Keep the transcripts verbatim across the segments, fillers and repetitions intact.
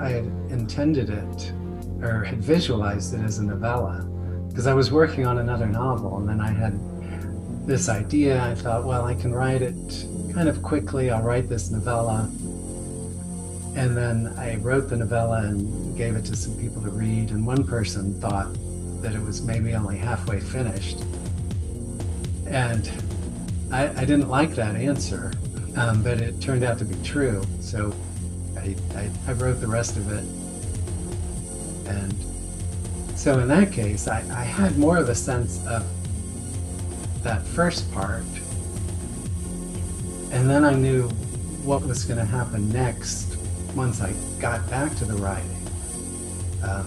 I had intended it, or had visualized it as a novella, because I was working on another novel, and then I had this idea. I thought, well, I can write it kind of quickly. I'll write this novella. And then I wrote the novella and gave it to some people to read, and one person thought that it was maybe only halfway finished. And I, I didn't like that answer, um, but it turned out to be true. So I, I, I wrote the rest of it. And so in that case, I, I had more of a sense of that first part. And then I knew what was going to happen next once I got back to the writing. Um,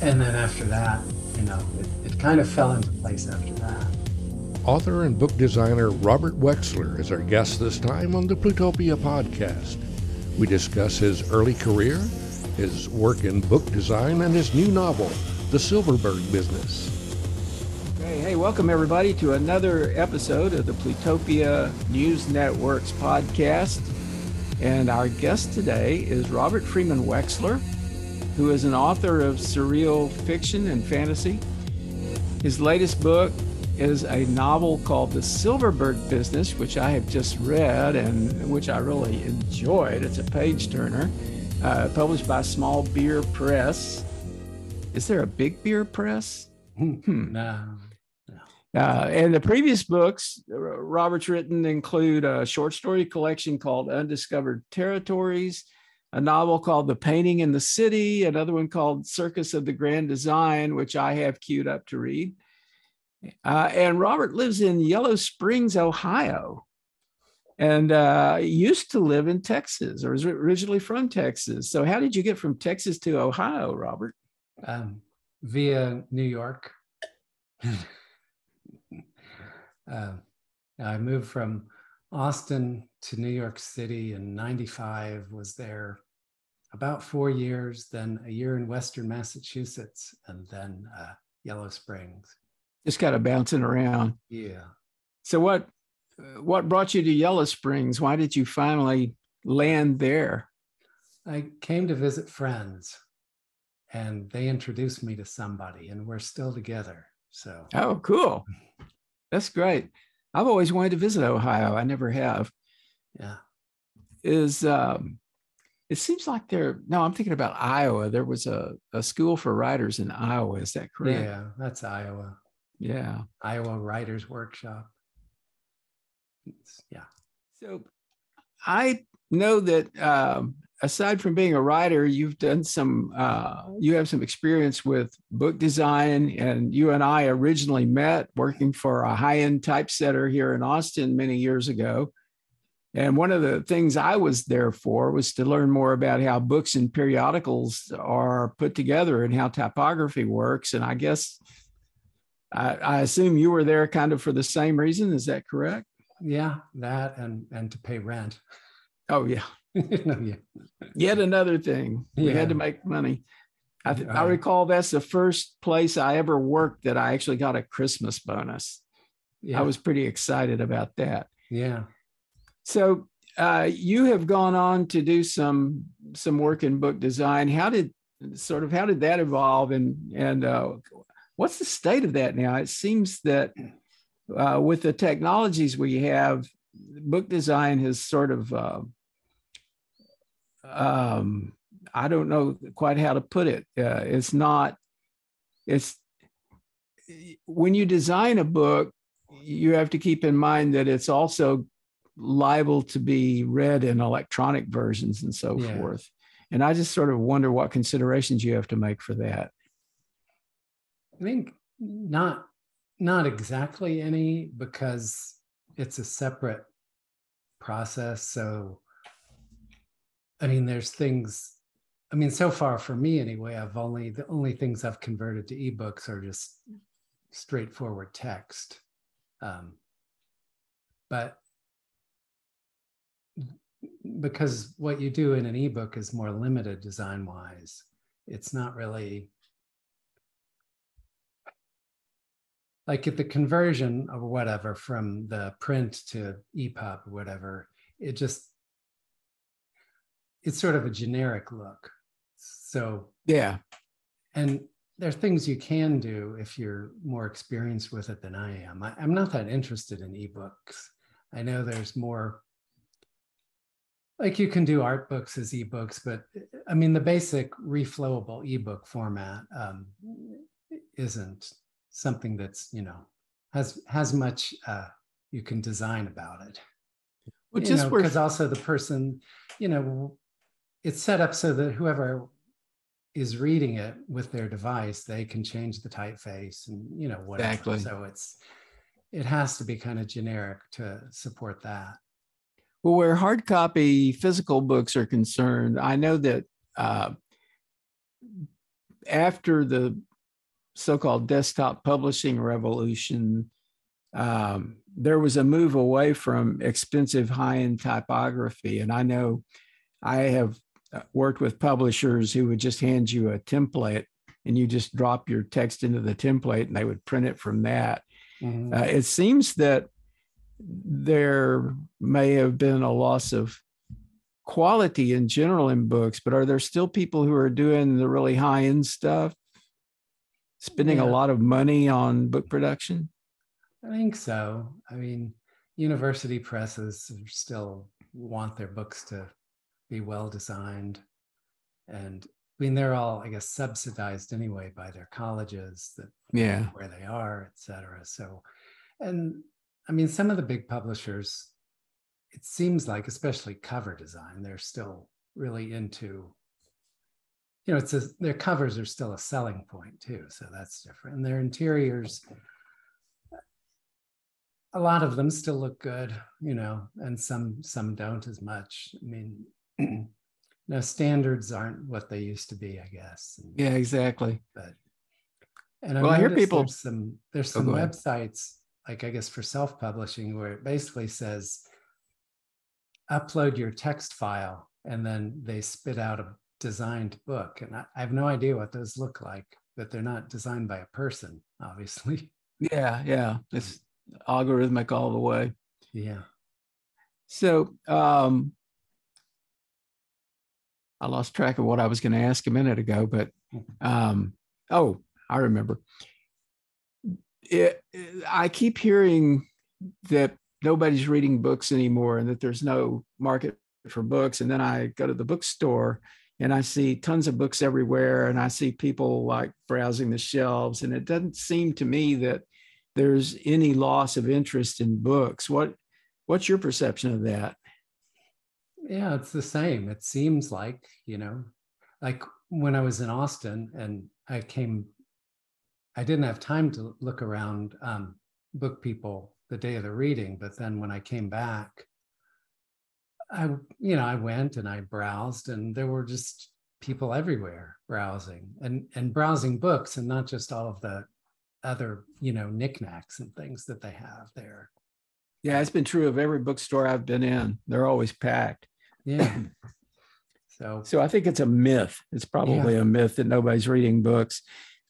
and then after that, you know, it, it kind of fell into place after that. Author and book designer Robert Wexler is our guest this time on the Plutopia podcast. We discuss his early career, his work in book design, and his new novel, The Silverberg Business. Hey, hey, welcome everybody to another episode of the Plutopia News Network's podcast. And our guest today is Robert Freeman Wexler, who is an author of surreal fiction and fantasy. His latest book is a novel called The Silverberg Business, which I have just read and which I really enjoyed. It's a page turner, uh, published by Small Beer Press. Is there a big beer press? Hmm. No. no. Uh, and the previous books Robert's written include a short story collection called Undiscovered Territories, a novel called The Painting in the City, another one called Circus of the Grand Design, which I have queued up to read. Uh, and Robert lives in Yellow Springs, Ohio, and uh, used to live in Texas, or is originally from Texas. So how did you get from Texas to Ohio, Robert? Um, via New York. uh, I moved from Austin to New York City in ninety-five, was there about four years, then a year in Western Massachusetts, and then uh, Yellow Springs. Just kind of bouncing around. Yeah. So what what brought you to Yellow Springs? Why did you finally land there? I came to visit friends, and they introduced me to somebody, and we're still together. So. Oh, cool. That's great. I've always wanted to visit Ohio. I never have. Yeah. Is um, it seems like there? No, I'm thinking about Iowa. There was a a school for writers in Iowa. Is that correct? Yeah, that's Iowa. Yeah. Iowa Writers Workshop. It's, yeah. So I know that um, aside from being a writer, you've done some, uh, you have some experience with book design, and you and I originally met working for a high-end typesetter here in Austin many years ago. And one of the things I was there for was to learn more about how books and periodicals are put together and how typography works. And I guess I, I assume you were there kind of for the same reason. Is that correct? Yeah, that and and to pay rent. Oh, yeah. no, yeah. Yet another thing. We yeah. had to make money. I, th- right. I recall that's the first place I ever worked that I actually got a Christmas bonus. Yeah. I was pretty excited about that. Yeah. So uh, you have gone on to do some some work in book design. How did sort of how did that evolve, and and uh, what's the state of that now? It seems that uh, with the technologies we have, book design has sort of, uh, um, I don't know quite how to put it. Uh, it's not, it's, when you design a book, you have to keep in mind that it's also liable to be read in electronic versions and so yeah. forth. And I just sort of wonder what considerations you have to make for that. I think not, not exactly any, because it's a separate process. So, I mean, there's things, I mean, so far for me anyway, I've only, the only things I've converted to eBooks are just straightforward text. Um, but because what you do in an eBook is more limited design-wise, it's not really, like at the conversion or whatever from the print to E PUB or whatever, it just, it's sort of a generic look. So yeah, and there are things you can do if you're more experienced with it than I am. I, I'm not that interested in ebooks. I know there's more, like you can do art books as ebooks, but I mean, the basic reflowable ebook format um, isn't something that's, you know, has has much uh, you can design about it. Well, just because also the person, you know, it's set up so that whoever is reading it with their device, they can change the typeface and, you know, whatever. Exactly. So it's, it has to be kind of generic to support that. Well, where hard copy physical books are concerned, I know that uh, after the so-called desktop publishing revolution, um, there was a move away from expensive high-end typography. And I know I have worked with publishers who would just hand you a template and you just drop your text into the template and they would print it from that. Mm-hmm. Uh, it seems that there may have been a loss of quality in general in books, but are there still people who are doing the really high-end stuff, spending yeah. a lot of money on book production? I think so. I mean, university presses still want their books to be well designed. And I mean, they're all, I guess, subsidized anyway by their colleges that yeah. where they are, et cetera. So, and I mean, some of the big publishers, it seems like, especially cover design, they're still really into, you know, it's a, their covers are still a selling point too. So that's different. And their interiors, a lot of them still look good, you know, and some some don't as much. I mean, no, standards aren't what they used to be, I guess. And, yeah, exactly. But and I, well, I hear people. There's some there's some oh, websites, like I guess for self-publishing, where it basically says, upload your text file, and then they spit out a designed book. And I, I have no idea what those look like, but they're not designed by a person, obviously. Yeah, yeah. It's algorithmic all the way. Yeah. So um, I lost track of what I was going to ask a minute ago, but um, oh, I remember. It, it, I keep hearing that nobody's reading books anymore and that there's no market for books. And then I go to the bookstore and I see tons of books everywhere and I see people like browsing the shelves. And it doesn't seem to me that there's any loss of interest in books. What, what's your perception of that? Yeah, it's the same. It seems like, you know, like when I was in Austin and I came, I didn't have time to look around um, book people the day of the reading. But then when I came back, I, you know, I went and I browsed and there were just people everywhere browsing and, and browsing books and not just all of the other, you know, knickknacks and things that they have there. Yeah, it's been true of every bookstore I've been in. They're always packed. Yeah. So so I think it's a myth. It's probably yeah. a myth that nobody's reading books.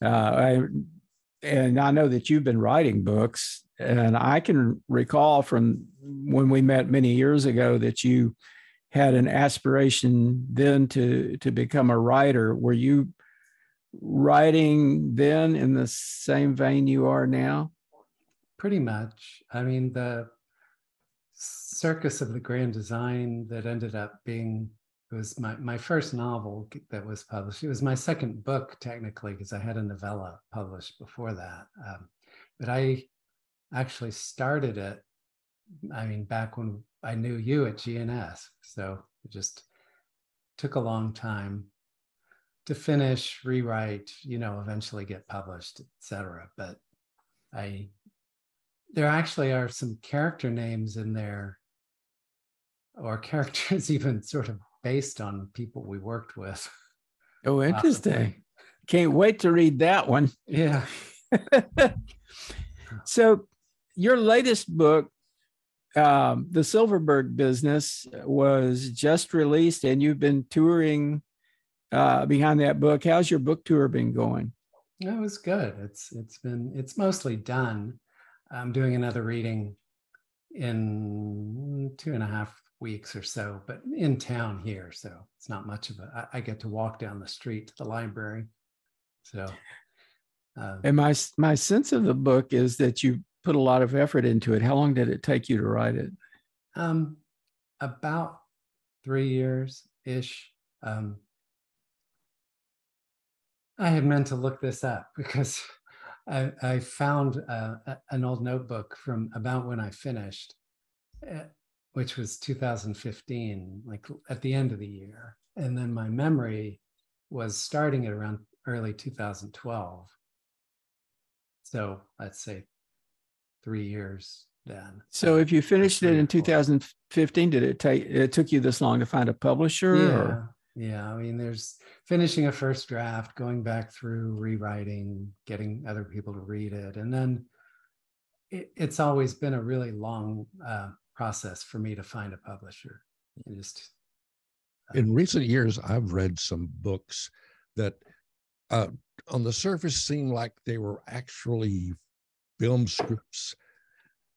Uh, I, and I know that you've been writing books, and I can recall from when we met many years ago that you had an aspiration then to, to become a writer. Were you writing then in the same vein you are now? Pretty much. I mean, the Circus of the Grand Design that ended up being, it was my, my first novel that was published. It was my second book, technically, because I had a novella published before that. Um, but I actually started it, I mean, back when I knew you at G N S. So it just took a long time to finish, rewrite, you know, eventually get published, et cetera. But I, there actually are some character names in there, or characters even sort of based on people we worked with. Oh, interesting. Possibly. Can't wait to read that one. Yeah. So your latest book, um, The Silverberg Business, was just released and you've been touring Uh, behind that book. How's your book tour been going? It was good. It's it's been it's mostly done. I'm doing another reading in two and a half weeks or so, but in town here, so it's not much of a. I, I get to walk down the street to the library. So, uh, and my my sense of the book is that you put a lot of effort into it. How long did it take you to write it? Um, about three years ish. Um, I had meant to look this up because I, I found uh, a, an old notebook from about when I finished, uh, which was two thousand fifteen, like at the end of the year. And then my memory was starting at around early two thousand twelve. So let's say three years then. So if you finished it in two thousand fifteen, did it take, it took you this long to find a publisher? Yeah. Or? Yeah, I mean, there's finishing a first draft, going back through, rewriting, getting other people to read it. And then it, it's always been a really long uh, process for me to find a publisher. It just, uh, in recent years, I've read some books that uh, on the surface seem like they were actually film scripts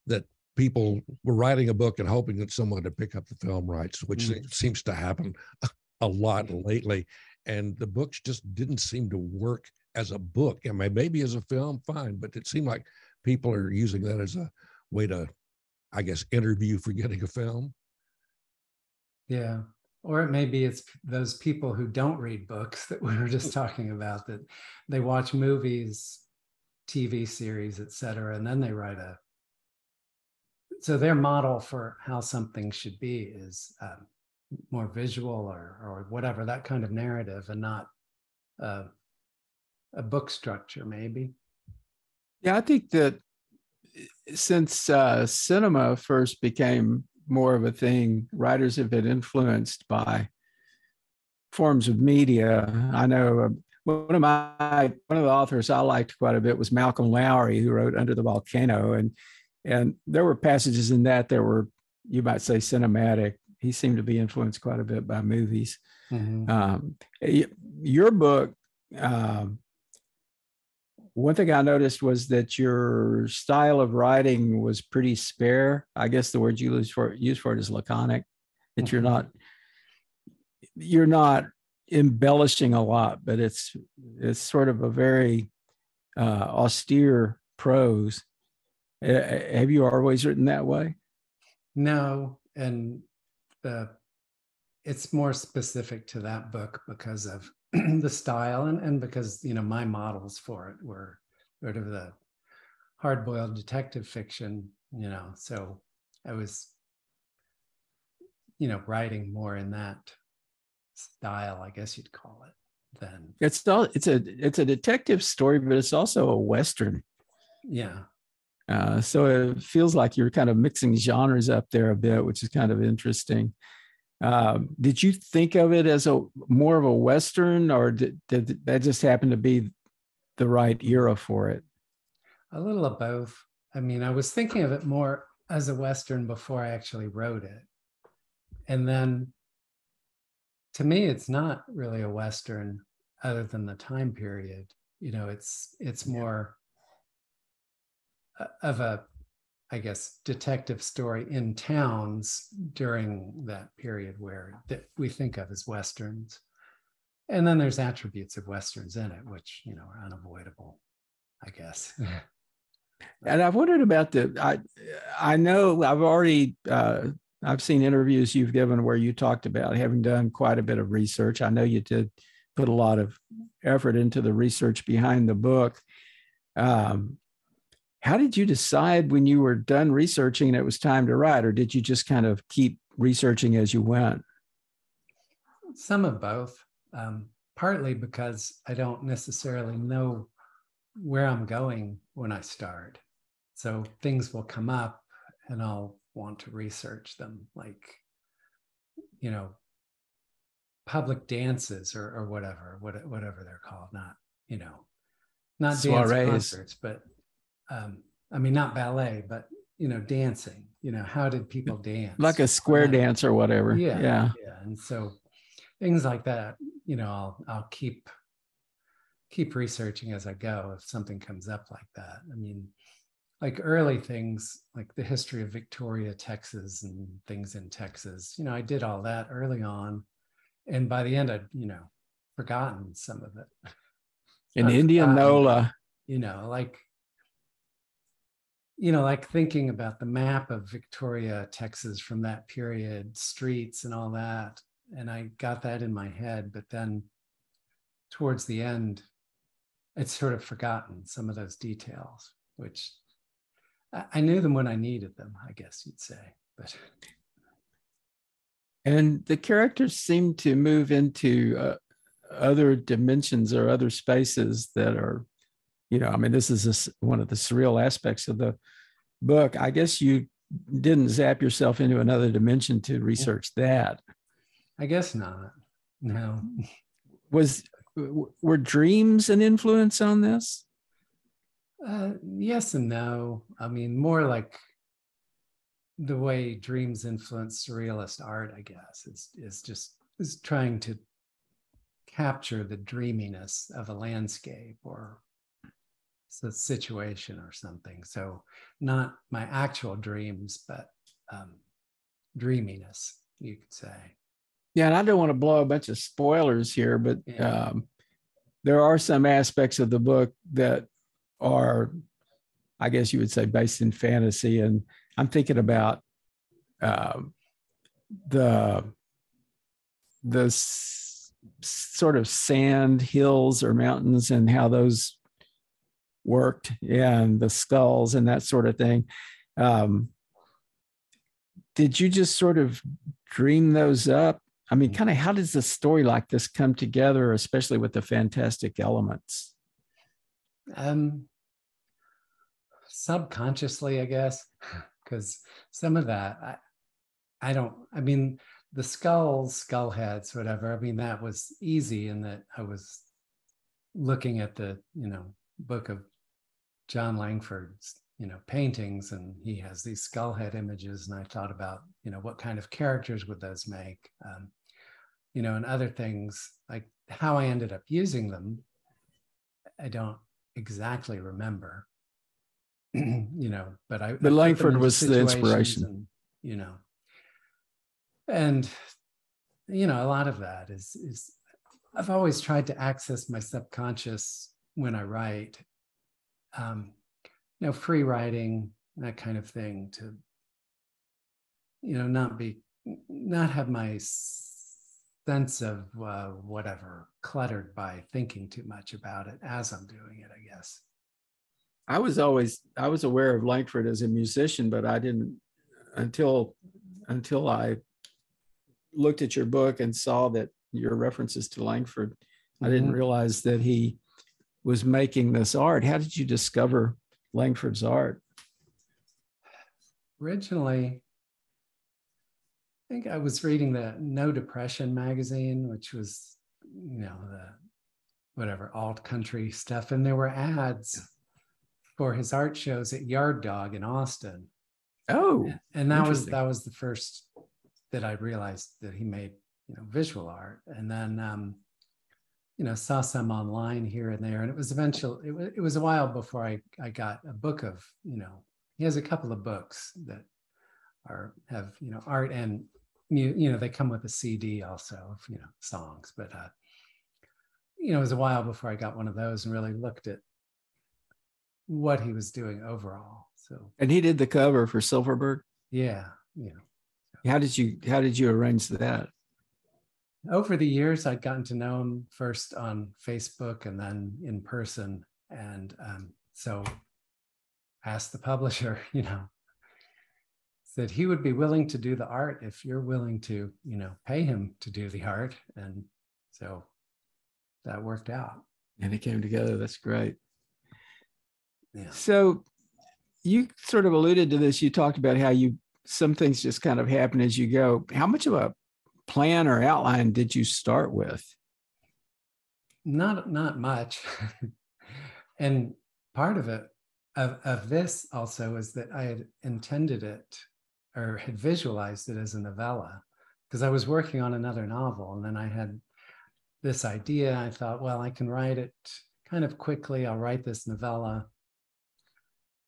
that people were writing a book and hoping that someone would pick up the film rights, which mm-hmm. seems to happen a lot lately, and the books just didn't seem to work as a book. I mean, maybe as a film, fine, but it seemed like people are using that as a way to, I guess, interview for getting a film. Yeah, or it may be it's those people who don't read books that we were just talking about, that they watch movies, T V series, et cetera, and then they write a, so their model for how something should be is, um, more visual or or whatever, that kind of narrative, and not uh, a book structure, maybe. Yeah, I think that since uh, cinema first became more of a thing, writers have been influenced by forms of media. I know one of my one of the authors I liked quite a bit was Malcolm Lowry, who wrote Under the Volcano, and and there were passages in that that were, you might say, cinematic. He seemed to be influenced quite a bit by movies. Mm-hmm. Um, your book, um, one thing I noticed was that your style of writing was pretty spare. I guess the word you use for, use for it is laconic, that mm-hmm. you're not, you're not embellishing a lot, but it's, it's sort of a very uh, austere prose. Uh, have you always written that way? No. And The, it's more specific to that book because of the style and, and because, you know, my models for it were sort of the hard-boiled detective fiction, you know, so I was, you know, writing more in that style, I guess you'd call it, than. It's still, it's a, it's a detective story, but it's also a Western. Yeah. Uh, so it feels like you're kind of mixing genres up there a bit, which is kind of interesting. Um, did you think of it as a more of a Western, or did, did that just happen to be the right era for it? A little of both. I mean, I was thinking of it more as a Western before I actually wrote it. And then to me, it's not really a Western other than the time period. You know, it's it's more of a, I guess, detective story in towns during that period where that we think of as Westerns. And then there's attributes of Westerns in it, which, you know, are unavoidable, I guess. And I've wondered about the, I, I know I've already, uh, I've seen interviews you've given where you talked about having done quite a bit of research. I know you did put a lot of effort into the research behind the book. Um, How did you decide when you were done researching and it was time to write, or did you just kind of keep researching as you went? Some of both, um, partly because I don't necessarily know where I'm going when I start. So things will come up and I'll want to research them, like, you know, public dances or, or whatever, what, whatever they're called, not, you know, not soirees. Dance concerts, but Um, I mean, not ballet, but, you know, dancing, you know, how did people dance? Like a square dance or whatever. Yeah, yeah. Yeah. And so things like that, you know, I'll, I'll keep keep researching as I go if something comes up like that. I mean, like early things, like the history of Victoria, Texas, and things in Texas, you know, I did all that early on. And by the end, I'd, you know, forgotten some of it. In Indianola. You know, like, you know, like thinking about the map of Victoria, Texas from that period, streets and all that. And I got that in my head, but then towards the end, it's sort of forgotten some of those details, which I knew them when I needed them, I guess you'd say. But and the characters seem to move into uh, other dimensions or other spaces that are, you know, I mean, this is a, one of the surreal aspects of the book. I guess you didn't zap yourself into another dimension to research that. I guess not. No. Was were dreams an influence on this? Uh, yes and no. I mean, more like the way dreams influence surrealist art, I guess, is is just is trying to capture the dreaminess of a landscape or a situation or something. So not my actual dreams, but um, dreaminess, you could say. Yeah, and I don't want to blow a bunch of spoilers here, but yeah. um, there are some aspects of the book that are, I guess you would say, based in fantasy. And I'm thinking about uh, the, the s- sort of sand hills or mountains and how those worked, and the skulls and that sort of thing. Um, did you just sort of dream those up? I mean, kind of how does a story like this come together, especially with the fantastic elements? Um, subconsciously, I guess, because some of that, I, I don't, I mean, the skulls, skull heads, whatever, I mean, that was easy in that I was looking at the, you know, book of Jon Langford's, you know, paintings, and he has these skull head images, and I thought about, you know, what kind of characters would those make, um, you know, and other things, like how I ended up using them, I don't exactly remember, you know, but I- But Langford was the inspiration. And, you know, and, you know, a lot of that is, is, I've always tried to access my subconscious when I write. Um, you know, free writing, that kind of thing, to, you know, not be, not have my sense of uh, whatever cluttered by thinking too much about it as I'm doing it, I guess. I was always, I was aware of Langford as a musician, but I didn't, until, until I looked at your book and saw that your references to Langford, mm-hmm. I didn't realize that he was making this art. How did you discover Langford's art? Originally, I think I was reading the No Depression magazine, which was, you know, the whatever alt country stuff. And there were ads for his art shows at Yard Dog in Austin. Oh, and that was that was the first that I realized that he made, you know, visual art. And then um, you know, saw some online here and there. And it was eventually, it was, it was a while before I, I got a book of, you know, he has a couple of books that are, have, you know, art and, you know, they come with a C D also, of, you know, songs, but, uh, you know, it was a while before I got one of those and really looked at what he was doing overall. So. And he did the cover for Silverberg? Yeah. Yeah. How did you, how did you arrange that? Over the years, I'd gotten to know him first on Facebook and then in person. And um, so asked the publisher, you know, said he would be willing to do the art if you're willing to, you know, pay him to do the art. And so that worked out. And it came together. That's great. Yeah. So you sort of alluded to this. You talked about how you, some things just kind of happen as you go. How much of a plan or outline did you start with? Not not much. And part of it, of, of this also, is that I had intended it or had visualized it as a novella, because I was working on another novel. And then I had this idea. I thought, well, I can write it kind of quickly, I'll write this novella.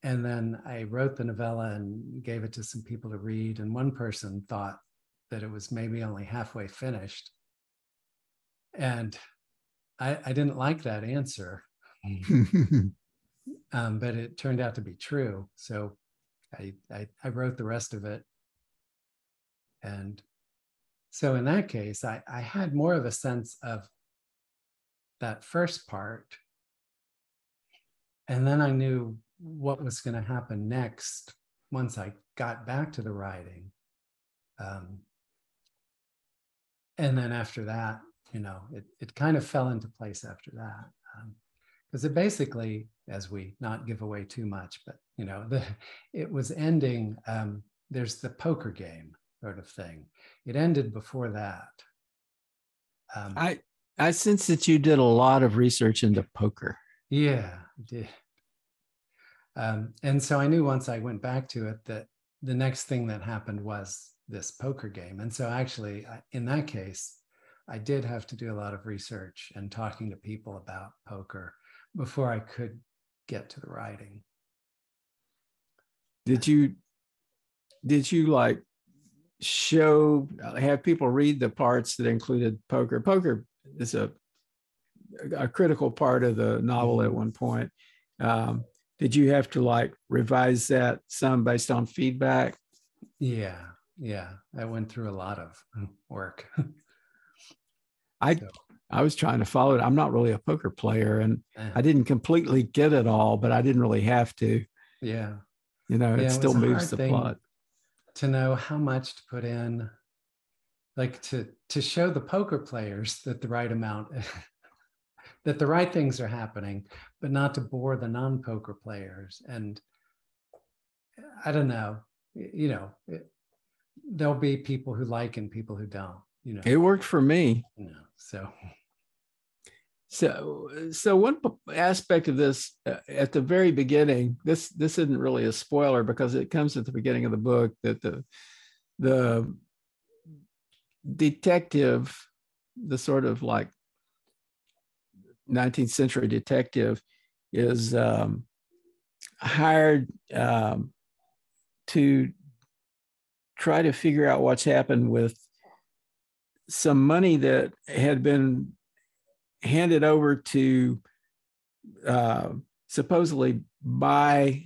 And then I wrote the novella and gave it to some people to read. And one person thought that it was maybe only halfway finished. And I, I didn't like that answer, um, but it turned out to be true. So I, I, I wrote the rest of it. And so in that case, I, I had more of a sense of that first part. And then I knew what was going to happen next once I got back to the writing. Um, and then after that, you know, it, it kind of fell into place after that. Because um, it basically, as we not give away too much, but, you know, the, it was ending, um, there's the poker game sort of thing. It ended before that. Um, I, I sense that you did a lot of research into poker. Yeah, I did. Um, and so I knew once I went back to it that the next thing that happened was this poker game. And so actually, in that case, I did have to do a lot of research and talking to people about poker before I could get to the writing. Did you, did you like show, have people read the parts that included poker? Poker is a, a critical part of the novel at one point. Um, Did you have to like revise that some based on feedback? Yeah, yeah. I went through a lot of work. I so. I was trying to follow it. I'm not really a poker player, and uh-huh. I didn't completely get it all, but I didn't really have to. Yeah, you know, yeah, it still it moves the plot. To know how much to put in, like to to show the poker players that the right amount. That the right things are happening, but not to bore the non-poker players. And I don't know, you know, it, there'll be people who like and people who don't, you know. It worked for me. You know, so. So, so one aspect of this uh, at the very beginning, this, this isn't really a spoiler because it comes at the beginning of the book, that the, the detective, the sort of like, nineteenth century detective is um, hired um, to try to figure out what's happened with some money that had been handed over to uh, supposedly buy,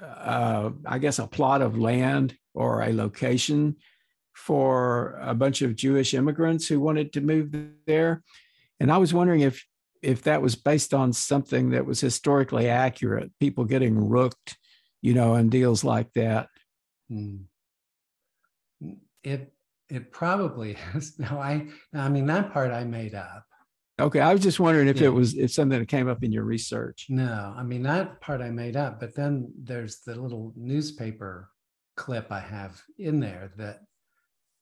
uh, I guess, a plot of land or a location for a bunch of Jewish immigrants who wanted to move there. And I was wondering if if that was based on something that was historically accurate, people getting rooked, you know, and deals like that. Mm. It, it probably is. No, I, I mean, that part I made up. Okay. I was just wondering if yeah. it was, if something that came up in your research. No, I mean, that part I made up, but then there's the little newspaper clip I have in there that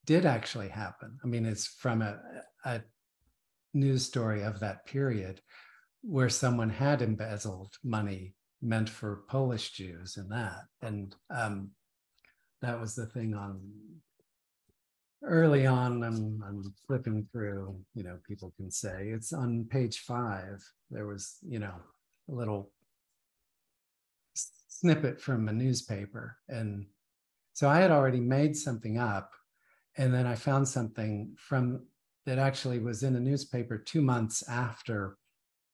did actually happen. I mean, it's from a, a, news story of that period where someone had embezzled money meant for Polish Jews and that. And um, that was the thing on early on, I'm, I'm flipping through, you know, people can say it's on page five, there was, you know, a little snippet from a newspaper. And so I had already made something up, and then I found something from that actually was in a newspaper two months after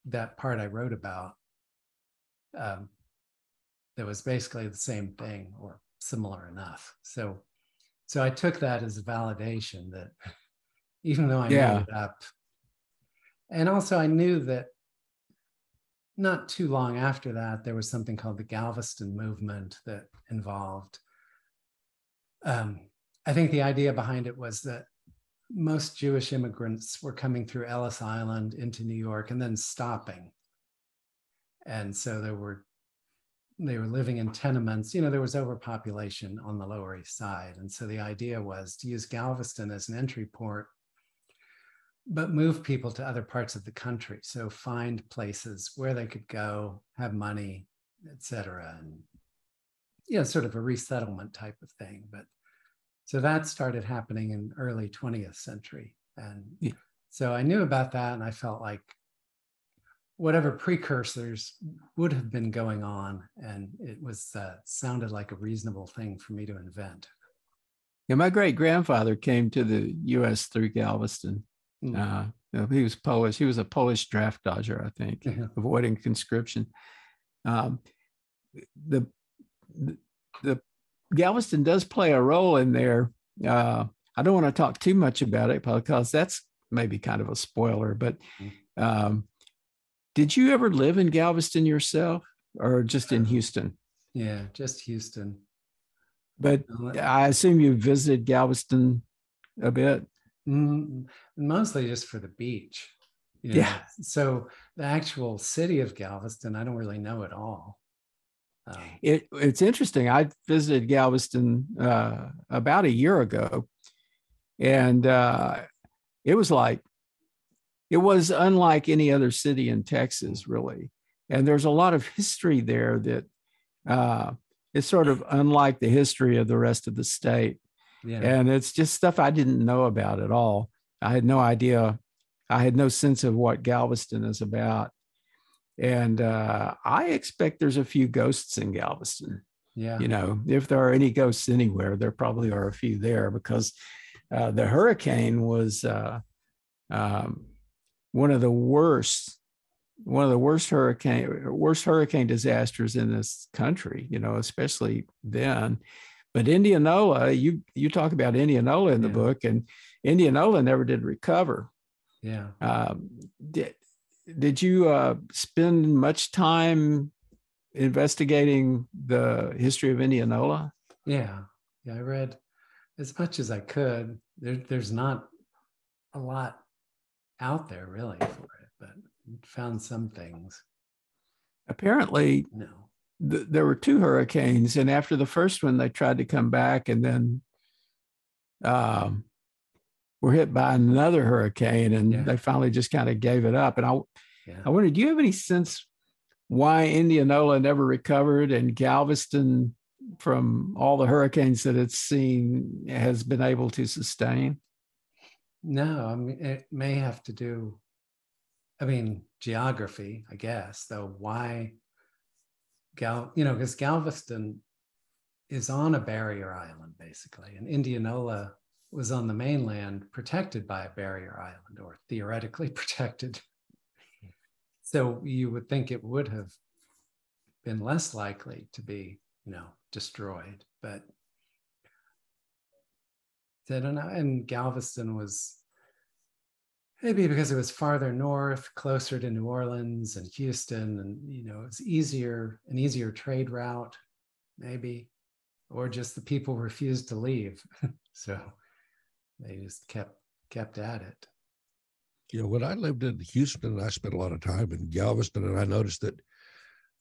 that part I wrote about. Um, that was basically the same thing or similar enough. So, so I took that as a validation that even though I yeah. made it up, and also I knew that not too long after that, there was something called the Galveston movement that involved, um, I think the idea behind it was that most Jewish immigrants were coming through Ellis Island into New York and then stopping. And so there were, they were living in tenements, you know, there was overpopulation on the Lower East Side. And so the idea was to use Galveston as an entry port, but move people to other parts of the country. So find places where they could go, have money, et cetera. And yeah, you know, sort of a resettlement type of thing, but so that started happening in early twentieth century. And yeah. so I knew about that, and I felt like, whatever precursors would have been going on, and it was uh, sounded like a reasonable thing for me to invent. Yeah, my great grandfather came to the U S through Galveston. Mm-hmm. uh, you know, he was Polish. He was a Polish draft dodger, I think, mm-hmm. avoiding conscription. Um, the, the the Galveston does play a role in there. Uh, I don't want to talk too much about it because that's maybe kind of a spoiler. But um, did you ever live in Galveston yourself, or just in Houston? Yeah, just Houston. But I assume you visited Galveston a bit. Mm, mostly just for the beach. You know? Yeah. So the actual city of Galveston, I don't really know at all. Um, it, it's interesting. I visited Galveston uh, about a year ago, and uh, it was like, it was unlike any other city in Texas, really. And there's a lot of history there that, uh, it's sort of unlike the history of the rest of the state. Yeah. And it's just stuff I didn't know about at all. I had no idea. I had no sense of what Galveston is about. And uh, I expect there's a few ghosts in Galveston. Yeah. You know, if there are any ghosts anywhere, there probably are a few there, because uh, the hurricane was uh, um, one of the worst one of the worst hurricane, worst hurricane disasters in this country, you know, especially then. But Indianola, you you talk about Indianola in the yeah. book, and Indianola never did recover. Yeah. Um, did, did you uh, spend much time investigating the history of Indianola? Yeah. Yeah, I read as much as I could. There, there's not a lot out there really for it, but found some things. Apparently, no. th- there were two hurricanes, and after the first one, they tried to come back, and then um, were hit by another hurricane, and yeah. they finally just kind of gave it up. And I, yeah. I wondered, do you have any sense why Indianola never recovered, and Galveston, from all the hurricanes that it's seen, has been able to sustain? No, I mean, it may have to do. I mean, geography, I guess, though, why, Gal, you know, because Galveston is on a barrier island, basically, and Indianola was on the mainland protected by a barrier island, or theoretically protected. So you would think it would have been less likely to be, you know, destroyed, but I don't know, and Galveston was, maybe because it was farther north, closer to New Orleans and Houston, and you know, it's easier, an easier trade route, maybe, or just the people refused to leave, so they just kept kept at it. You know, when I lived in Houston, I spent a lot of time in Galveston, and I noticed that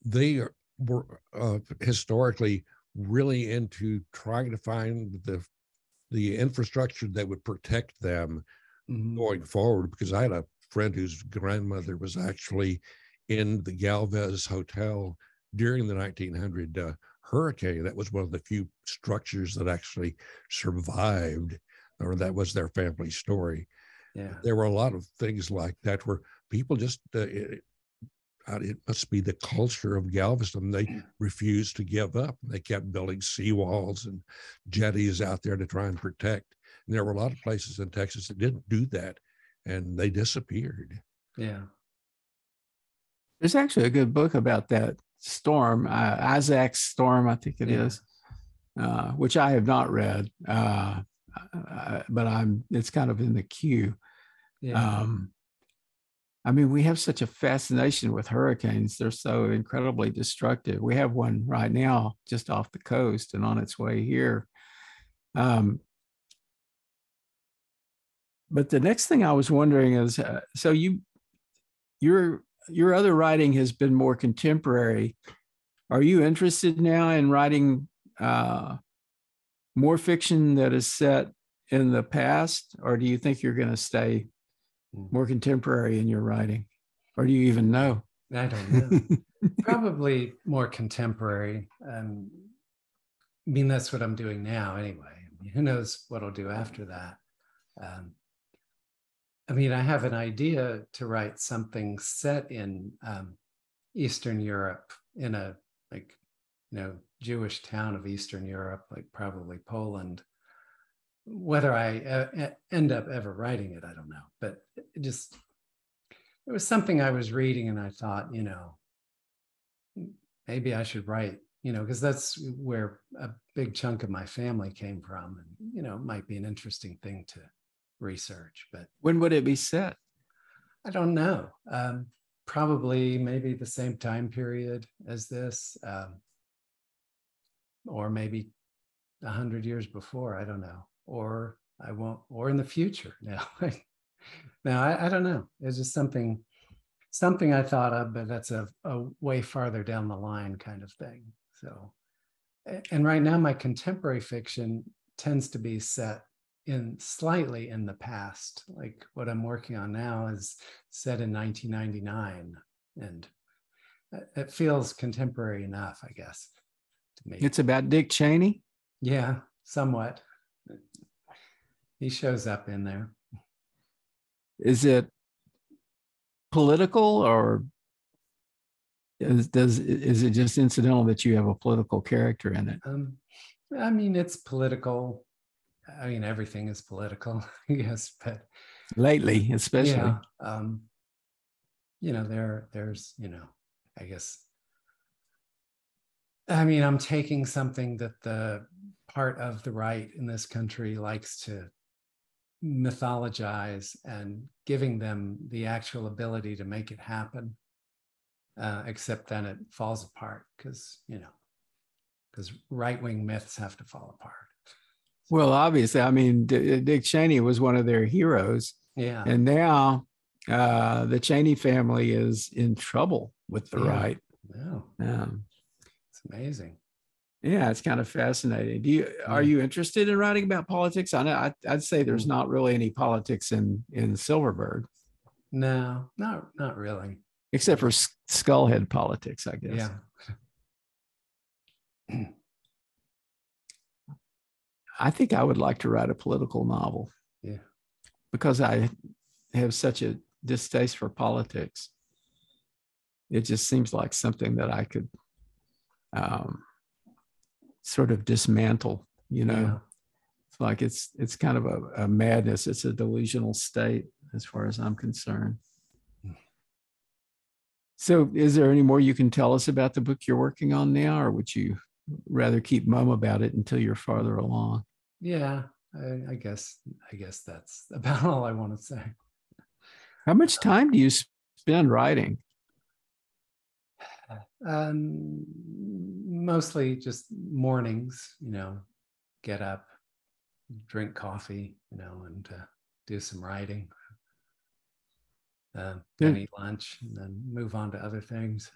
they were uh, historically really into trying to find the the infrastructure that would protect them going forward, because I had a friend whose grandmother was actually in the Galvez Hotel during the nineteen hundred uh, hurricane. That was one of the few structures that actually survived, or that was their family story. Yeah. There were a lot of things like that where people just, uh, it, it must be the culture of Galveston. They refused to give up. They kept building seawalls and jetties out there to try and protect. And there were a lot of places in Texas that didn't do that, and they disappeared. Yeah. There's actually a good book about that storm, uh, Isaac's Storm, I think it yeah. is, uh, which I have not read, uh, uh, but I'm. It's kind of in the queue. Yeah. Um, I mean, we have such a fascination with hurricanes. They're so incredibly destructive. We have one right now just off the coast and on its way here. Um, But the next thing I was wondering is, uh, so you, your your other writing has been more contemporary. Are you interested now in writing uh, more fiction that is set in the past, or do you think you're going to stay more contemporary in your writing, or do you even know? I don't know. Probably more contemporary. Um, I mean, that's what I'm doing now anyway. I mean, who knows what I'll do after that? Um, I mean, I have an idea to write something set in um, Eastern Europe, in a, like, you know, Jewish town of Eastern Europe, like probably Poland. Whether I uh, end up ever writing it, I don't know, but it just, it was something I was reading and I thought, you know, maybe I should write, you know, because that's where a big chunk of my family came from. And, you know, it might be an interesting thing to research, but. When would it be set? I don't know. Um, probably maybe the same time period as this, um, or maybe a hundred years before, I don't know. Or I won't, or in the future now. Now, I, I don't know. It's just something, something I thought of, but that's a, a way farther down the line kind of thing. So, and right now my contemporary fiction tends to be set in slightly in the past. Like what I'm working on now is set in nineteen ninety-nine, and it feels contemporary enough, I guess, to me. It's about Dick Cheney? Yeah, somewhat. He shows up in there. Is it political, or is, does, is it just incidental that you have a political character in it? Um, I mean, it's political. I mean, everything is political, I guess, but lately, especially. Yeah, um, you know, there, there's, you know, I guess, I mean, I'm taking something that the part of the right in this country likes to mythologize and giving them the actual ability to make it happen, uh, except then it falls apart because, you know, because right-wing myths have to fall apart. So. Well, obviously, I mean, D Dick Cheney was one of their heroes. Yeah. And now uh, the Cheney family is in trouble with the yeah. right. Yeah. Yeah. It's amazing. Yeah, it's kind of fascinating. Do you are you interested in writing about politics? I know I, I'd say there's not really any politics in in Silverberg. No, not not really, except for skullhead politics, I guess. Yeah. I think I would like to write a political novel. Yeah, because I have such a distaste for politics. It just seems like something that I could. Um, sort of dismantle, you know. Yeah. It's like it's it's kind of a, a madness. It's a delusional state as far as I'm concerned. So is there any more you can tell us about the book you're working on now, or would you rather keep mum about it until you're farther along? Yeah, I, I guess I guess that's about all I want to say. How much time do you spend writing? Um, mostly just mornings, you know, get up, drink coffee, you know, and uh, do some writing, uh, then yeah. eat lunch, and then move on to other things.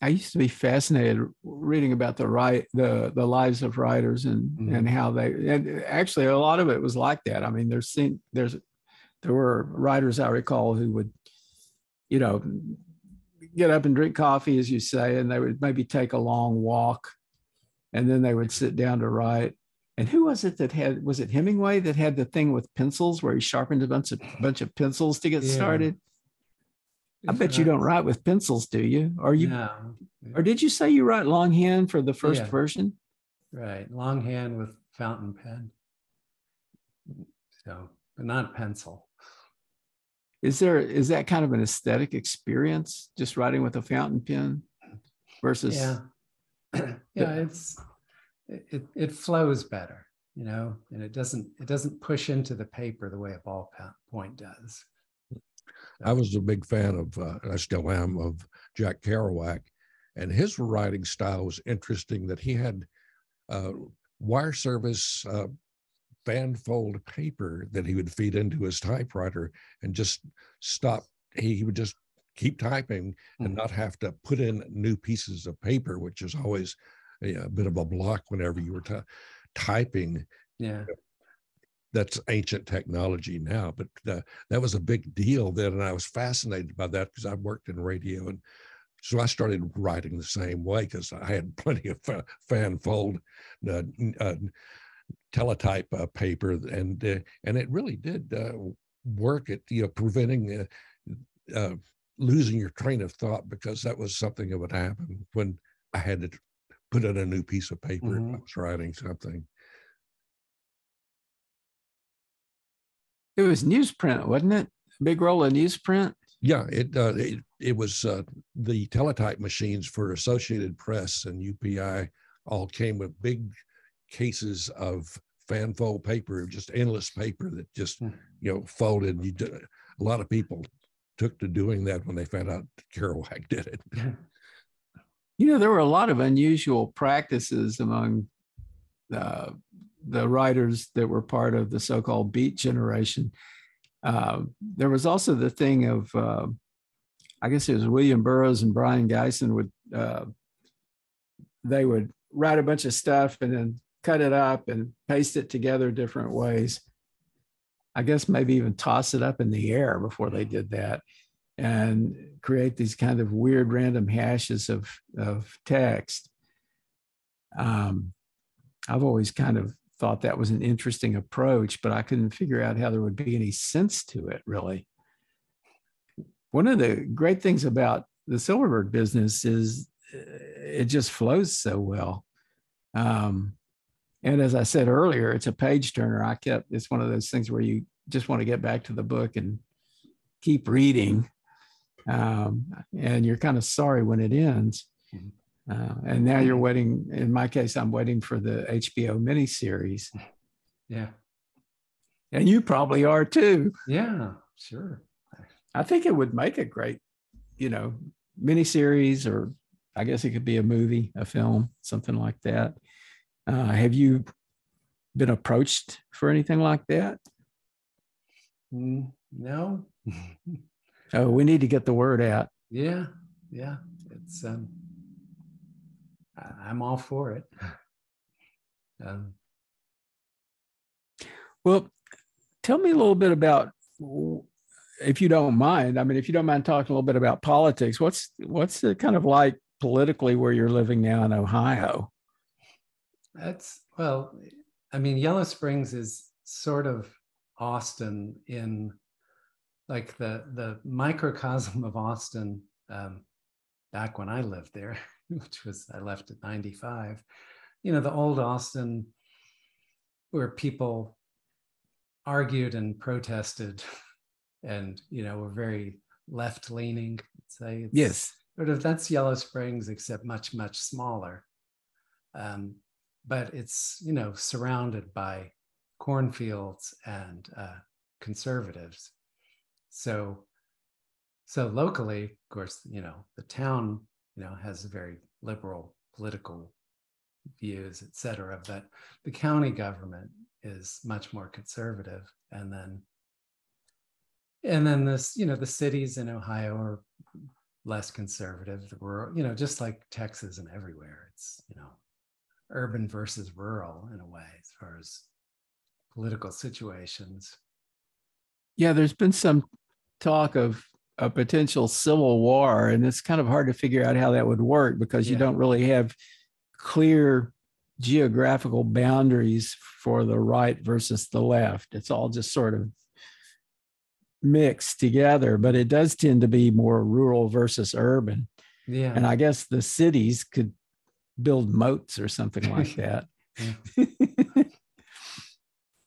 I used to be fascinated reading about the right, the the lives of writers, and mm-hmm. and how they, and actually a lot of it was like that. I mean, there's seen, there's there were writers I recall who would, you know, get up and drink coffee, as you say, and they would maybe take a long walk, and then they would sit down to write. And who was it that had, was it Hemingway that had the thing with pencils where he sharpened a bunch of, bunch of pencils to get yeah. started? I it's bet nice. You don't write with pencils, do you? Or you, no. Or did you say you write longhand for the first yeah. version? Right, longhand with fountain pen. So, but not pencil. Is there, is that kind of an aesthetic experience, just writing with a fountain pen versus? Yeah, the, yeah, it's, it, it flows better, you know, and it doesn't, it doesn't push into the paper the way a ball point does. So. I was a big fan of, uh, I still am, of Jack Kerouac, and his writing style was interesting that he had uh, wire service uh, fanfold paper that he would feed into his typewriter and just stop. He, he would just keep typing and mm-hmm. not have to put in new pieces of paper, which is always a, a bit of a block whenever you were typing. Yeah. That's ancient technology now, but uh, that was a big deal then. And I was fascinated by that because I worked in radio. And so I started writing the same way because I had plenty of fa fanfold uh, uh, teletype uh, paper, and uh, and it really did uh, work at, you know, preventing uh, uh, losing your train of thought, because that was something that would happen when I had to put in a new piece of paper mm-hmm. if I was writing something. It was newsprint, wasn't it? Big roll of newsprint? Yeah, it uh, it, it was uh, the teletype machines for Associated Press and U P I all came with big cases of fanfold paper, just endless paper that just, you know, folded. You did, a lot of people took to doing that when they found out Kerouac did it. You know, there were a lot of unusual practices among uh, the writers that were part of the so-called Beat Generation. Uh, there was also the thing of, uh, I guess it was William Burroughs and Brian Geisen would, uh, they would write a bunch of stuff and then cut it up and paste it together different ways. I guess maybe even toss it up in the air before they did that, and create these kind of weird random hashes of, of text. Um, I've always kind of thought that was an interesting approach, but I couldn't figure out how there would be any sense to it, really. One of the great things about the Silverberg business is it just flows so well. Um, and as I said earlier, it's a page turner. I kept, it's one of those things where you just want to get back to the book and keep reading. Um, and you're kind of sorry when it ends. Uh, and now you're waiting. In my case, I'm waiting for the H B O miniseries. Yeah. And you probably are too. Yeah, sure. I think it would make a great, you know, miniseries, or I guess it could be a movie, a film, something like that. Uh, have you been approached for anything like that? Mm, no. Oh, we need to get the word out. Yeah, yeah. It's. Um... I'm all for it. Um, well, tell me a little bit about, if you don't mind, I mean, if you don't mind talking a little bit about politics, what's what's it kind of like politically where you're living now in Ohio? That's, well, I mean, Yellow Springs is sort of Austin in, like the, the microcosm of Austin um, back when I lived there. Which was, I left at ninety-five, you know, the old Austin where people argued and protested and, you know, were very left-leaning, I'd say. It's yes. Sort of, that's Yellow Springs, except much, much smaller. Um, but it's, you know, surrounded by cornfields and uh, conservatives. So, so locally, of course, you know, the town, you know, has very liberal political views, et cetera, but the county government is much more conservative. And then, and then this, you know, the cities in Ohio are less conservative, the rural, you know, just like Texas and everywhere, it's, you know, urban versus rural in a way, as far as political situations. Yeah, there's been some talk of a potential civil war, and it's kind of hard to figure out how that would work, because yeah. you don't really have clear geographical boundaries for the right versus the left. It's all just sort of mixed together, but it does tend to be more rural versus urban. Yeah. And I guess the cities could build moats or something like that.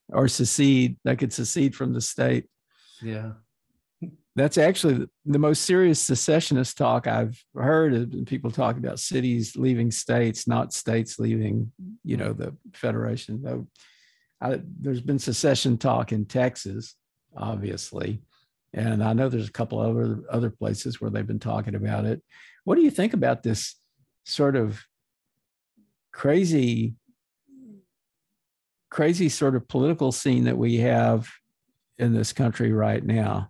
Or secede, they could secede from the state. Yeah. That's actually the most serious secessionist talk I've heard, is people talk about cities leaving states, not states leaving, you know, the Federation. Though I, there's been secession talk in Texas, obviously. And I know there's a couple other, other places where they've been talking about it. What do you think about this sort of crazy, crazy sort of political scene that we have in this country right now?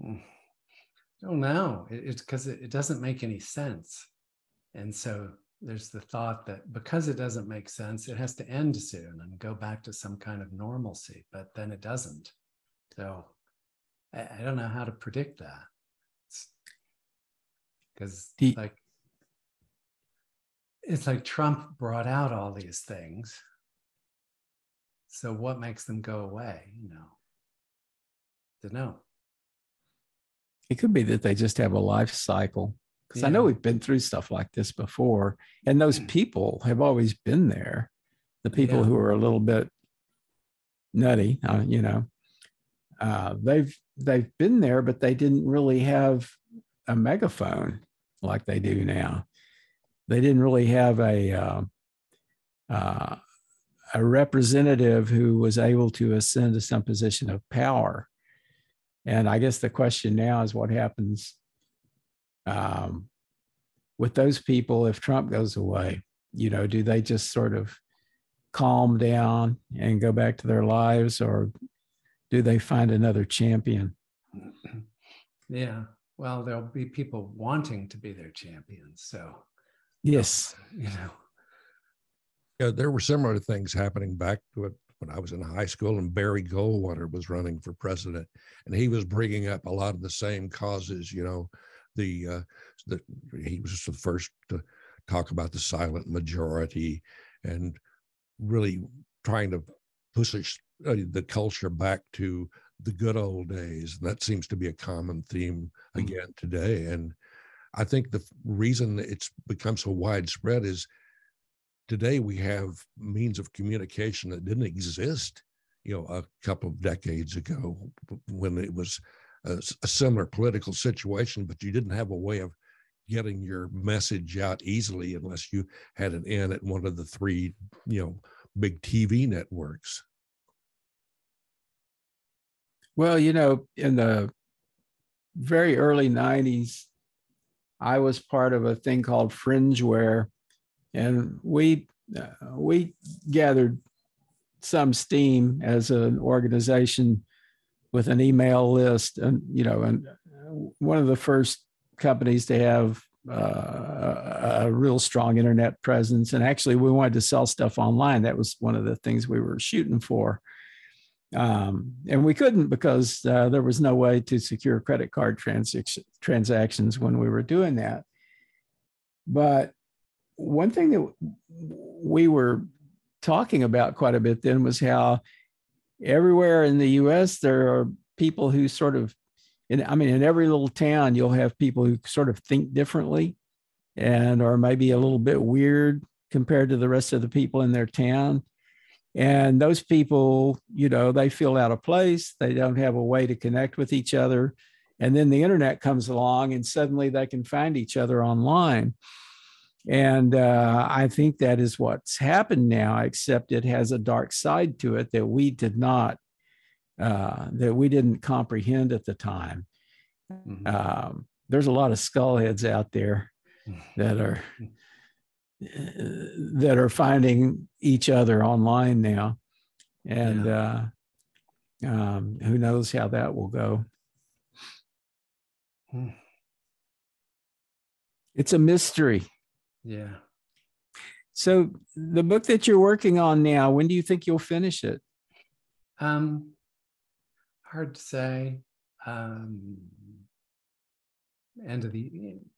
I don't know. It, it's because it, it doesn't make any sense. And so there's the thought that because it doesn't make sense, it has to end soon and go back to some kind of normalcy, but then it doesn't. So I, I don't know how to predict that. Because like, it's like Trump brought out all these things. So what makes them go away? You know, don't know. It could be that they just have a life cycle. Because yeah. I know we've been through stuff like this before. And those people have always been there. The people yeah. who are a little bit nutty, uh, you know, uh, they've they've been there, but they didn't really have a megaphone like they do now. They didn't really have a uh, uh, a representative who was able to ascend to some position of power. And I guess the question now is what happens um, with those people if Trump goes away? You know, do they just sort of calm down and go back to their lives, or do they find another champion? Yeah, well, there'll be people wanting to be their champions. So, yes, you know. Yeah, there were similar things happening back to it when I was in high school, and Barry Goldwater was running for president, and he was bringing up a lot of the same causes. You know, the, uh, the he was the first to talk about the silent majority and really trying to push the culture back to the good old days. And that seems to be a common theme again mm-hmm. today. And I think the reason that it's become so widespread is today we have means of communication that didn't exist, you know, a couple of decades ago when it was a, a similar political situation, but you didn't have a way of getting your message out easily unless you had an in at one of the three, you know, big T V networks. Well, you know, in the very early nineties, I was part of a thing called Fringeware, and we uh, we gathered some steam as an organization with an email list, and you know, and one of the first companies to have uh, a real strong internet presence. And actually we wanted to sell stuff online. That was one of the things we were shooting for. Um, and we couldn't because uh, there was no way to secure credit card trans- transactions when we were doing that. But one thing that we were talking about quite a bit then was how everywhere in the U S there are people who sort of, And I mean, in every little town, you'll have people who sort of think differently and are maybe a little bit weird compared to the rest of the people in their town. And those people, you know, they feel out of place. They don't have a way to connect with each other. And then the internet comes along and suddenly they can find each other online. And uh, I think that is what's happened now, except it has a dark side to it that we did not Uh, that we didn't comprehend at the time. Mm-hmm. Um, there's a lot of skullheads out there that are uh, that are finding each other online now, and yeah. uh, um, who knows how that will go. Hmm. It's a mystery. Yeah. So the book that you're working on now, when do you think you'll finish it? Um. Hard to say. Um, end of the,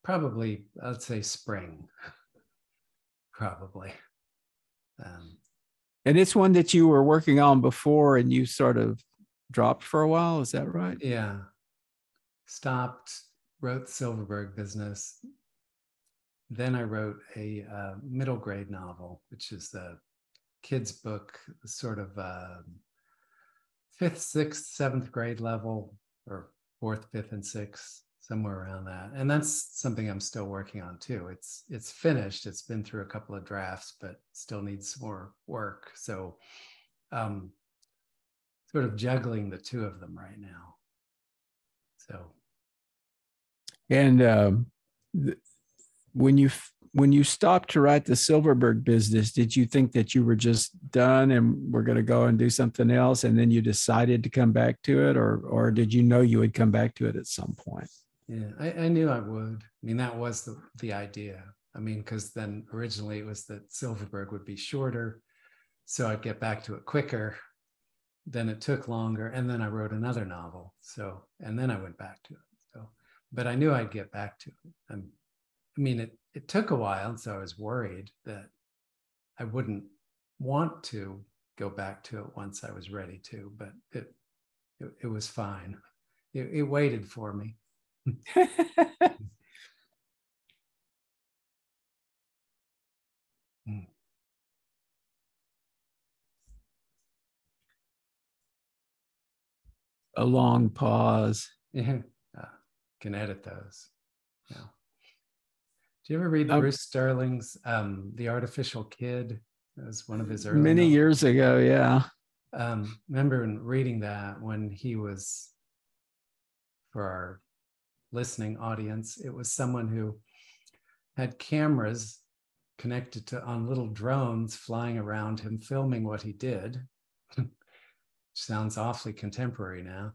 probably, I'd say spring, probably. Um, and it's one that you were working on before and you sort of dropped for a while, is that right? Yeah. Stopped, wrote The Silverberg Business. Then I wrote a uh, middle grade novel, which is the kids' book, sort of, uh, fifth, sixth, seventh grade level, or fourth, fifth, and sixth, somewhere around that. And that's something I'm still working on too. It's it's finished. It's been through a couple of drafts, but still needs more work. So um, sort of juggling the two of them right now. So. And um, th- when you f- when you stopped to write The Silverberg Business, did you think that you were just done and we're going to go and do something else, and then you decided to come back to it, or or did you know you would come back to it at some point? Yeah, I, I knew I would. I mean, that was the, the idea. I mean, because then originally it was that Silverberg would be shorter, so I'd get back to it quicker. Then it took longer, and then I wrote another novel. So, and then I went back to it. So, but I knew I'd get back to it. I'm, I mean, it, it took a while, so I was worried that I wouldn't want to go back to it once I was ready to, but it it, it was fine. It, it waited for me. A long pause. Yeah. Uh, can edit those. Yeah. Do you ever read um, Bruce Sterling's um, The Artificial Kid? That was one of his early many novels. Years ago, yeah. Um, remember reading that when he was, for our listening audience, it was someone who had cameras connected to on little drones flying around him, filming what he did. Sounds awfully contemporary now.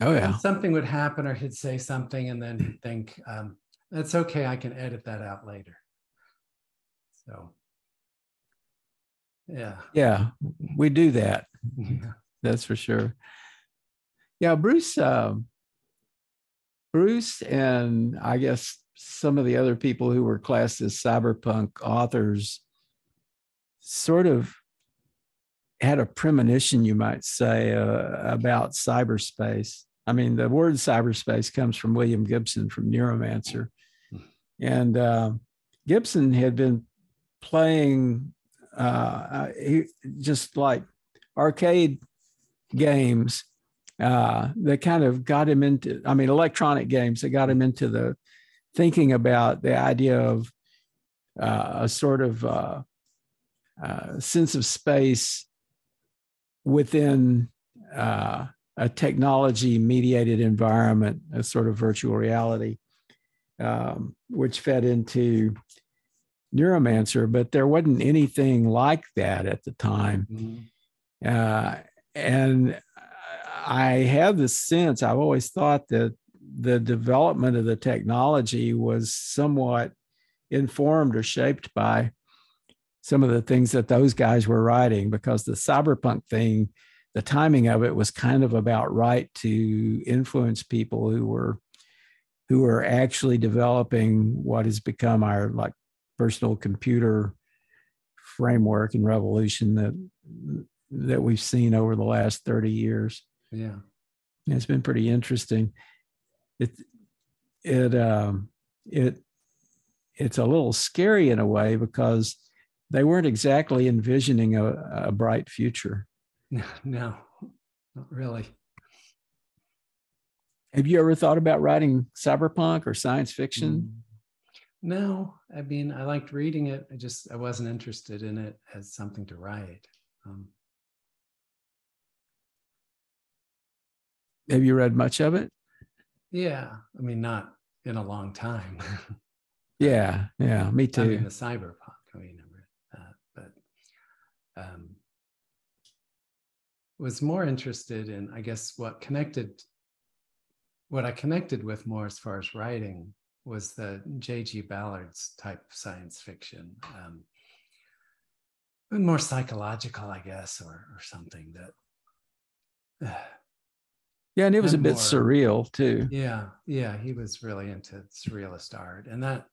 Oh yeah. And something would happen, or he'd say something, and then he'd think, um, "That's okay, I can edit that out later." So, yeah, yeah, we do that. Yeah. That's for sure. Yeah, Bruce, uh, Bruce, and I guess some of the other people who were classed as cyberpunk authors sort of had a premonition, you might say, uh, about cyberspace. I mean, the word cyberspace comes from William Gibson from Neuromancer. And uh, Gibson had been playing uh, he, just like arcade games uh, that kind of got him into, I mean, electronic games that got him into the thinking about the idea of uh, a sort of uh, uh, sense of space within uh, a technology-mediated environment, a sort of virtual reality, um, which fed into Neuromancer, but there wasn't anything like that at the time. Mm-hmm. uh, and I have this sense, I've always thought that the development of the technology was somewhat informed or shaped by some of the things that those guys were writing, because the cyberpunk thing, the timing of it was kind of about right to influence people who were who were actually developing what has become our like personal computer framework and revolution that that we've seen over the last thirty years. Yeah, and it's been pretty interesting. It it um, it it's a little scary in a way because they weren't exactly envisioning a, a bright future. No, no, not really. Have you ever thought about writing cyberpunk or science fiction? No, I mean, I liked reading it. I just, I wasn't interested in it as something to write. Um, Have you read much of it? Yeah, I mean, not in a long time. Yeah, yeah, me too. I mean, the cyberpunk, I mean, Um, was more interested in, I guess, what connected, what I connected with more as far as writing was the J G Ballard's type of science fiction, um, more psychological, I guess, or, or something that. Uh, yeah, and it was and a bit more, surreal too. Yeah, yeah, he was really into surrealist art, and that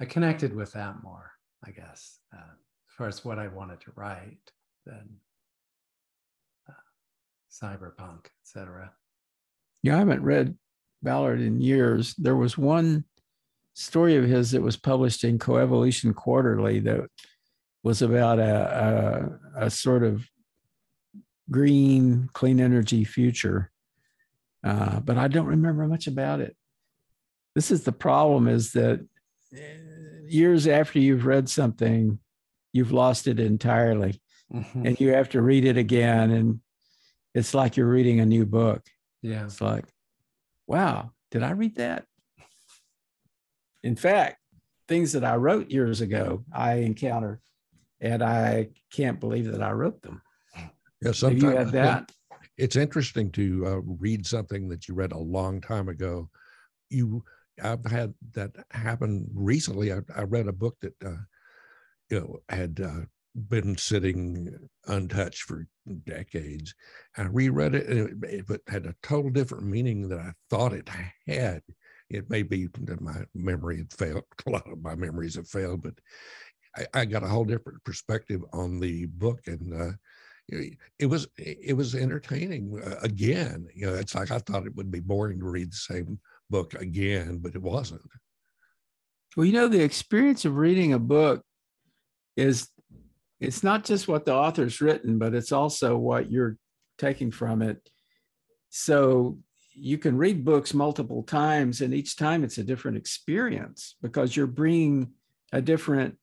I connected with that more, I guess. Uh, As what I wanted to write, then uh, cyberpunk, et cetera. Yeah, I haven't read Ballard in years. There was one story of his that was published in Coevolution Quarterly that was about a, a, a sort of green, clean energy future, uh, but I don't remember much about it. This is the problem: is that years after you've read something, you've lost it entirely. Mm-hmm. And you have to read it again. And it's like you're reading a new book. Yeah. It's like, wow, did I read that? In fact, things that I wrote years ago, I encountered, and I can't believe that I wrote them. Yeah, sometimes have you had that? It's interesting to uh, read something that you read a long time ago. You, I've had that happen recently. I, I read a book that, uh, you know, had uh, been sitting untouched for decades. I reread it, and it, it had a total different meaning than I thought it had. It may be that my memory had failed, a lot of my memories have failed, but I, I got a whole different perspective on the book, and uh, it was it was entertaining uh, again. You know, it's like I thought it would be boring to read the same book again, but it wasn't. Well, you know, the experience of reading a book is it's not just what the author's written, but it's also what you're taking from it. So you can read books multiple times, and each time it's a different experience because you're bringing a different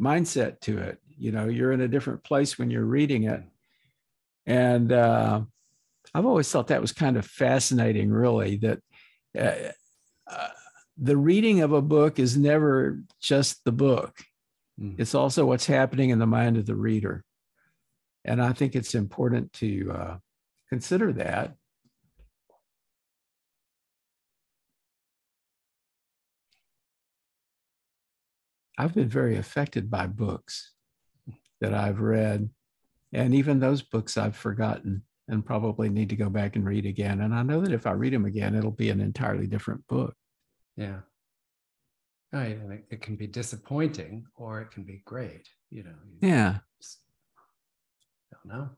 mindset to it. You know, you're in a different place when you're reading it. And uh, I've always thought that was kind of fascinating, really, that uh, uh, the reading of a book is never just the book. Mm-hmm. It's also what's happening in the mind of the reader. And I think it's important to uh, consider that. I've been very affected by books that I've read, and even those books I've forgotten and probably need to go back and read again. And I know that if I read them again, it'll be an entirely different book. Yeah. Right. And it, it can be disappointing or it can be great, you know. You yeah. Just don't know.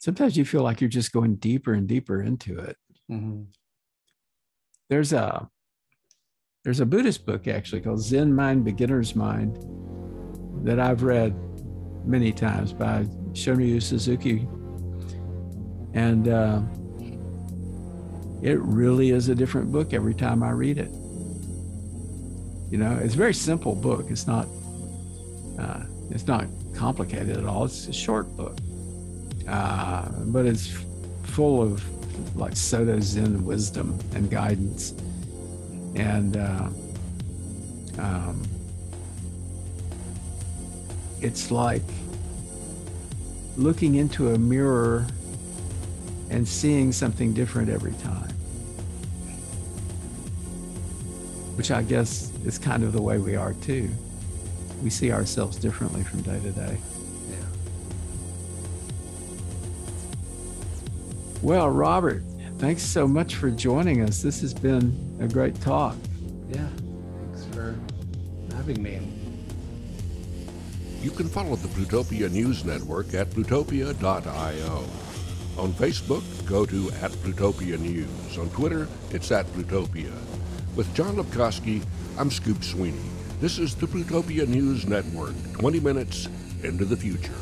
Sometimes you feel like you're just going deeper and deeper into it. Mm-hmm. There's a There's a Buddhist book actually called Zen Mind Beginner's Mind that I've read many times by Shunryu Suzuki. And uh, it really is a different book every time I read it. You know, it's a very simple book. It's not, uh, it's not complicated at all. It's a short book, uh, but it's full of like Soto Zen wisdom and guidance. And uh, um, it's like looking into a mirror and seeing something different every time, which I guess is kind of the way we are too. We see ourselves differently from day to day. Yeah. Well, Robert, thanks so much for joining us. This has been a great talk. Yeah, thanks for having me. You can follow the Plutopia News Network at plutopia dot i o. On Facebook, go to at Plutopia News. On Twitter, it's at Plutopia. With John Lepkowski, I'm Scoop Sweeney. This is the Plutopia News Network, twenty minutes into the future.